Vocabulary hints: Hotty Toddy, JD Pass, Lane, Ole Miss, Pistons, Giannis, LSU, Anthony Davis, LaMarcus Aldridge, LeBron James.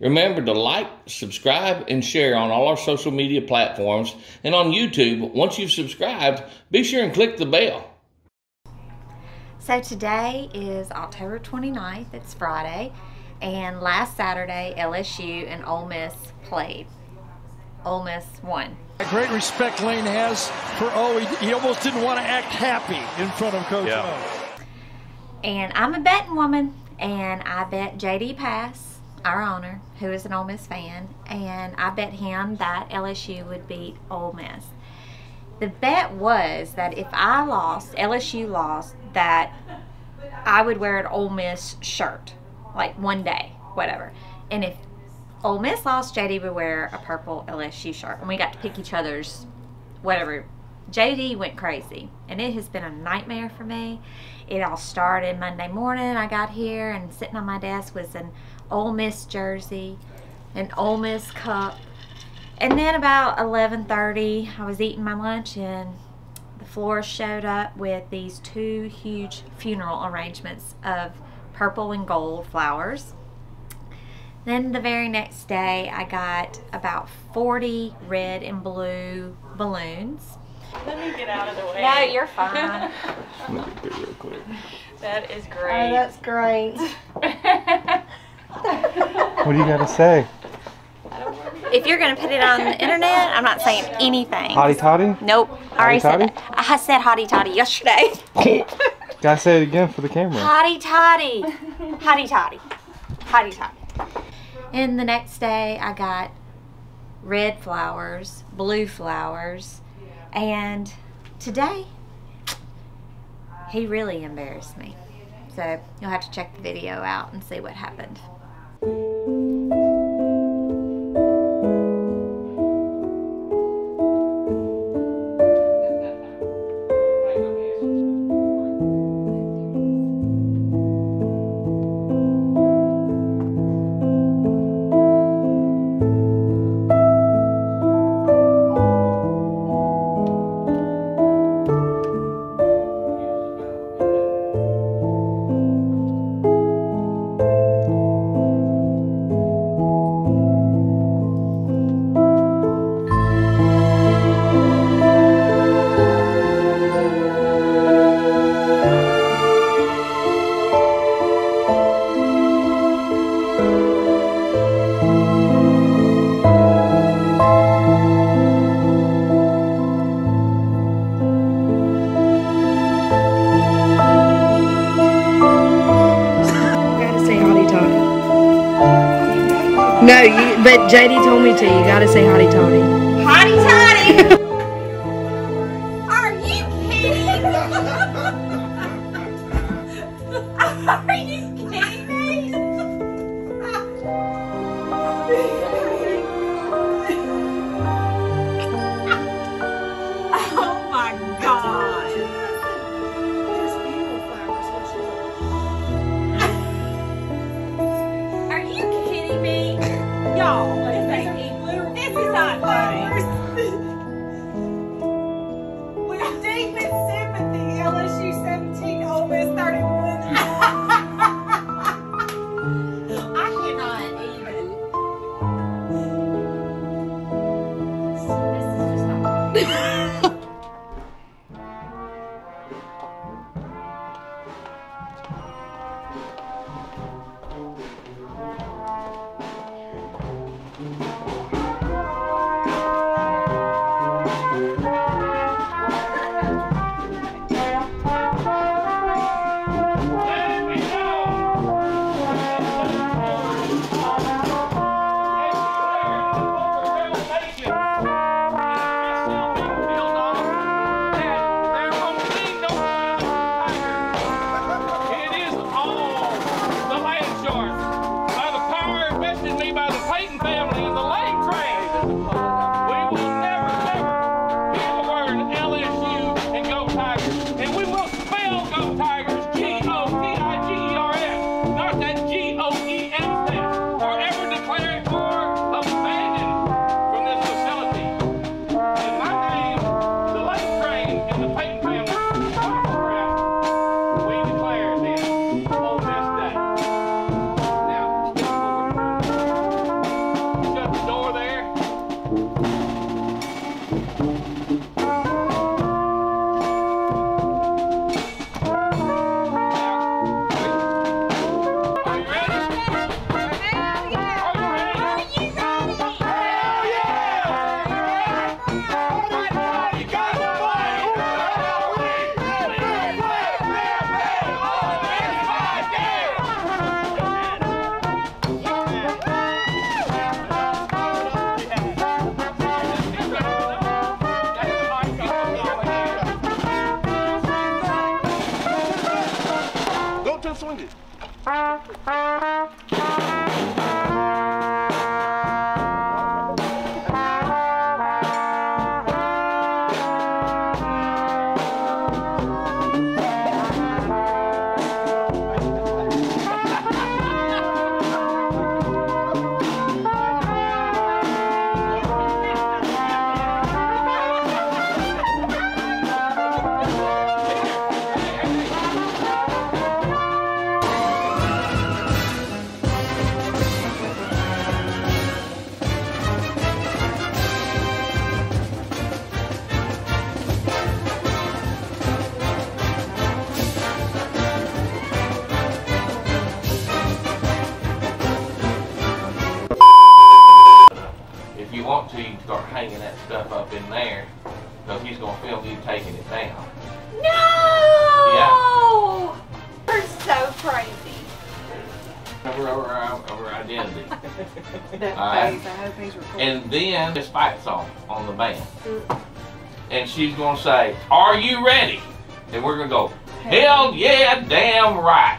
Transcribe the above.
Remember to like, subscribe, and share on all our social media platforms. And on YouTube, once you've subscribed, be sure and click the bell. So today is October 29th. It's Friday. And last Saturday, LSU and Ole Miss played. Ole Miss won. A great respect Lane has for Ole. He almost didn't want to act happy in front of Coach O. And I'm a betting woman. And I bet JD Pass, our owner, who is an Ole Miss fan, and I bet him that LSU would beat Ole Miss. The bet was that if I lost, LSU lost, that I would wear an Ole Miss shirt, like one day, whatever. And if Ole Miss lost, JD would wear a purple LSU shirt. And we got to pick each other's whatever. JD went crazy, and it has been a nightmare for me. It all started Monday morning. I got here, and sitting on my desk was an Ole Miss jersey, an Ole Miss cup. And then about 11:30, I was eating my lunch, and the floor showed up with these two huge funeral arrangements of purple and gold flowers. Then the very next day, I got about 40 red and blue balloons. Let me get out of the way. No, you're fine. Let me do real quick. That is great. Oh, that's great. What do you got to say? If you're going to put it on the internet, I'm not saying anything. Hotty Toddy? Nope. Hotty already Toddy? Said that. I said Hotty Toddy yesterday. Gotta say it again for the camera. Hotty Toddy. Hotty Toddy. Hotty Toddy. And the next day, I got red flowers, blue flowers. And today, he really embarrassed me. So you'll have to check the video out and see what happened. No, but JD told me to. You gotta say Hotty Toddy. Hotty Toddy! Are you kidding me? Are you kidding me? Oh my God. Are you kidding me? Y'all, this is not flowers. With deep in sympathy, LSU 17, Ole Miss 31. I cannot even. This is just not flowers. start hanging that stuff up in there, because he's going to film you taking it down. No! Yeah. You're so crazy. Over identity. That face, I hope he's recording. And then this fight song on the band. And she's going to say, "Are you ready?" And we're going to go, "Hell yeah, damn right."